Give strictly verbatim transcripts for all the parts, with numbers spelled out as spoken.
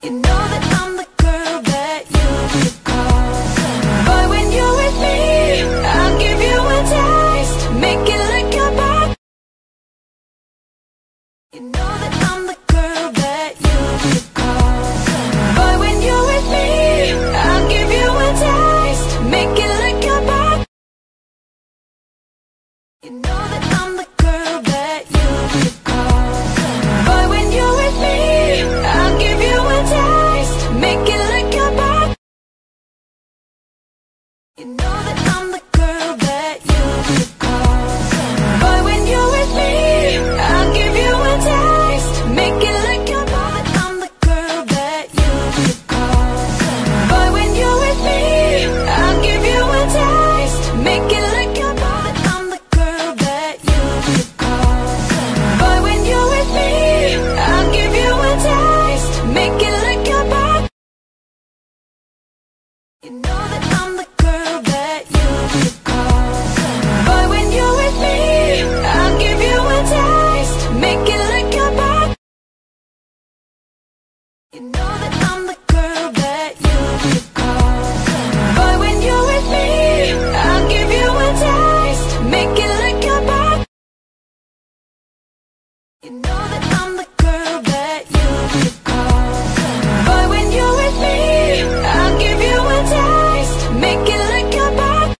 You know that I'm the girl that you could call. But when you're with me, I'll give you a taste, make it like your back. You know that I'm the girl that you could call. But when you're with me, I'll give you a taste, make it like your back. You know that I'm the girl that you could call. But when you're with me, I'll give you a taste, make it like your back. You know that I'm the girl that you could call. But when you're with me, I'll give you a taste, make it like your back. I'm the girl that you could call. But when you're with me, I'll give you a taste, make it like your back. I'm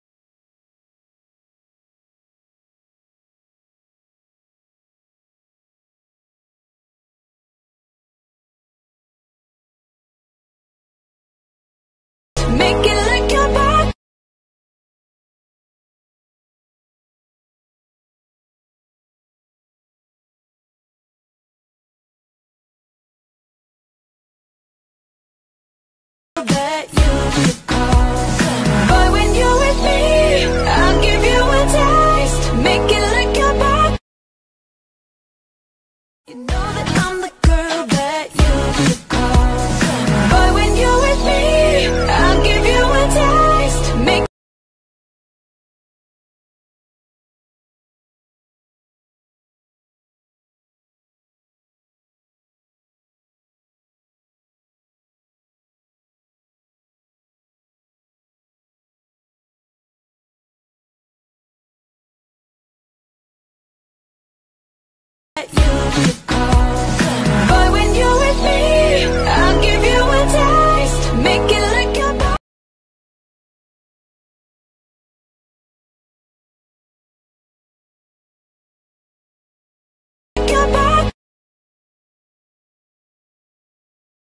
the girl that you could call. But when you're with me, I'll give you a taste, make it like your back. You know that I'm the girl that you could call. But when you're with me, I'll give you a taste, make it like your back. You know that I'm the girl that you could call. But when you're with me, I'll give you a taste, make it like your back. You know that I'm the girl that you could call. But when you're with me, I'll give you a taste, make it like your back. I'm the girl. Make it like your back. That you could call. But when you're with me, I'll give you a taste, make it like your back. You know that I'm the girl that you could call. But when you're with me, I'll give you a taste, make. You